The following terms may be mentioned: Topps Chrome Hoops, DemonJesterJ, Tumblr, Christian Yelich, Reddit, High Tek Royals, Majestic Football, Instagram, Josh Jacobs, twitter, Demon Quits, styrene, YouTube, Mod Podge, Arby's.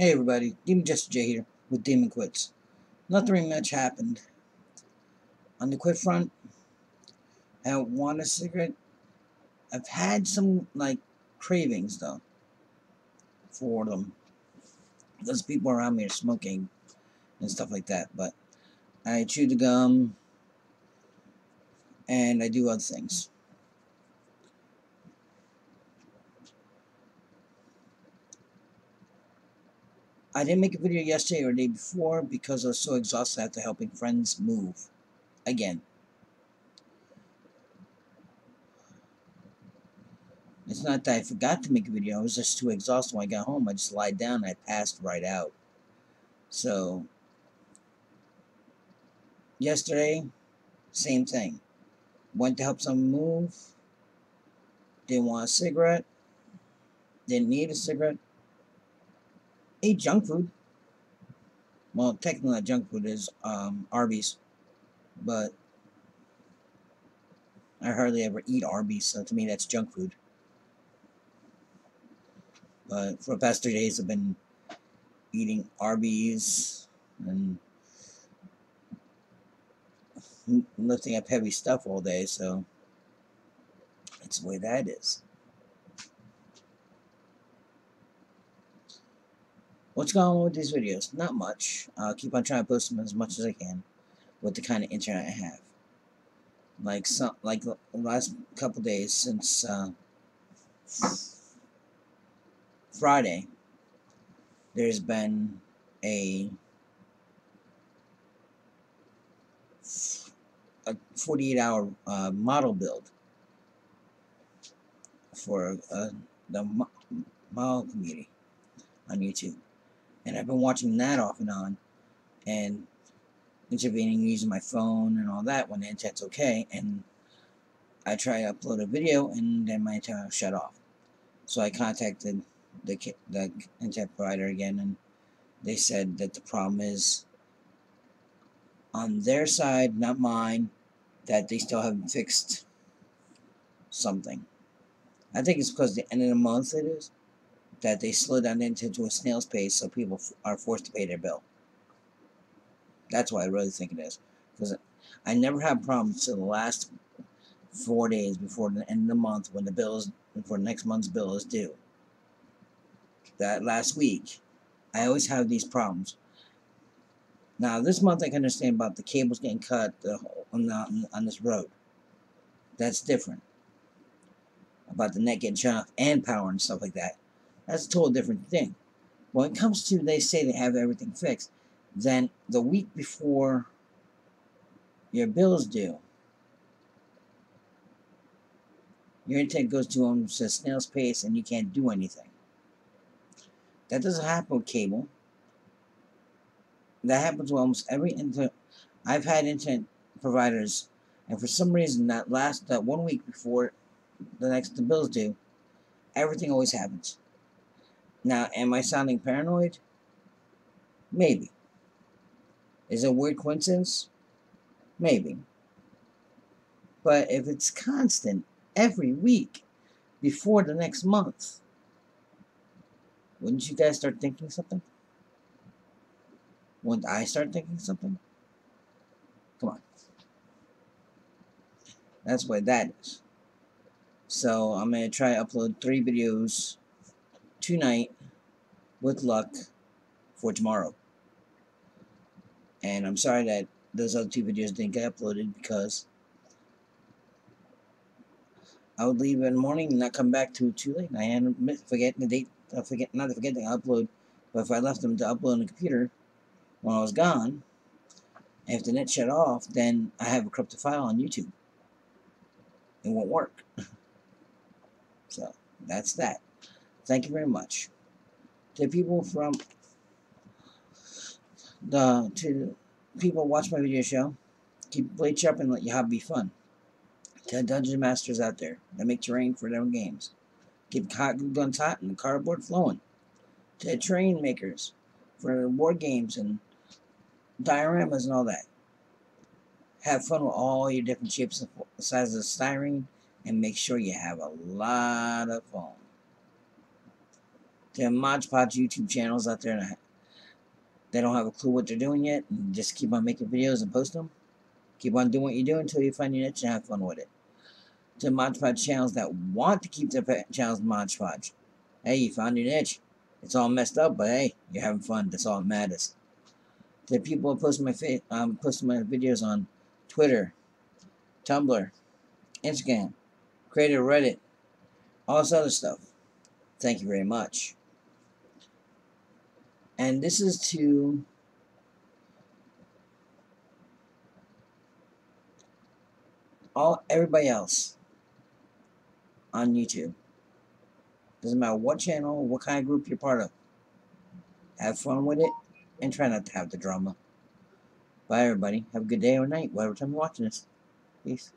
Hey everybody, DemonJesterJ here with Demon Quits. Nothing much happened. On the quit front, I don't want a cigarette. I've had some, cravings though for them. Because people around me are smoking and stuff like that. But I chew the gum and I do other things. I didn't make a video yesterday or the day before because I was so exhausted after helping friends move. Again. It's not that I forgot to make a video, I was just too exhausted when I got home. I just lied down and I passed right out. So, yesterday, same thing. Went to help someone move. Didn't want a cigarette. Didn't need a cigarette. Ate junk food. Well, technically not junk food, is Arby's. But I hardly ever eat Arby's, so to me that's junk food. But for the past 3 days I've been eating Arby's and lifting up heavy stuff all day, so that's the way that is. What's going on with these videos? Not much. I'll keep on trying to post them as much as I can with the kind of internet I have. Like the last couple days since Friday, there's been a 48-hour model build for the model community on YouTube. And I've been watching that off and on, and intervening using my phone and all that when the internet's okay, and I try to upload a video and then my internet will shut off. So I contacted the internet provider again, and they said that the problem is on their side, not mine, that they still haven't fixed something. I think it's because the end of the month it is, that they slowed down into a snail's pace so people are forced to pay their bill. That's what I really think it is. Because I never had problems till the last 4 days before the end of the month when the bill is, before next month's bill is due. That last week, I always have these problems. Now this month I can understand about the cables getting cut on this road. That's different. About the net getting shut off and power and stuff like that. That's a total different thing. When it comes to they say they have everything fixed, then the week before your bill's due, your intent goes to them at snail's pace and you can't do anything. That doesn't happen with cable. That happens with almost every internet. I've had internet providers, and for some reason that 1 week before the bill's due, everything always happens. Now, am I sounding paranoid? Maybe. Is it a weird coincidence? Maybe. But if it's constant every week before the next month, wouldn't you guys start thinking something? Wouldn't I start thinking something? Come on. That's what that is. So I'm going to try to upload 3 videos tonight, with luck, for tomorrow. And I'm sorry that those other 2 videos didn't get uploaded because I would leave in the morning and not come back till too late. And I am forgetting the date. I forget not to forget to upload, but if I left them to upload on the computer when I was gone, if the net shut off, then I have a corrupted file on YouTube. It won't work. So that's that. Thank you very much. To people from to people watch my video show, keep play sharp and let your hobby be fun. To dungeon masters out there that make terrain for their own games, keep hot glue guns hot and the cardboard flowing. To terrain makers for board games and dioramas and all that, have fun with all your different shapes and sizes of styrene, and make sure you have a lot of fun. There are Mod Podge YouTube channels out there that they don't have a clue what they're doing yet, and just keep on making videos and post them. Keep on doing what you do until you find your niche and have fun with it. To Mod Podge channels that want to keep their channels Mod Podge. Hey, you found your niche. It's all messed up, but hey, you're having fun. That's all that matters. To people who post my videos on Twitter, Tumblr, Instagram, Creator, Reddit, all this other stuff. Thank you very much. And this is to everybody else on YouTube. Doesn't matter what channel, what kind of group you're part of. Have fun with it and try not to have the drama. Bye everybody. Have a good day or night, whatever time you're watching this. Peace.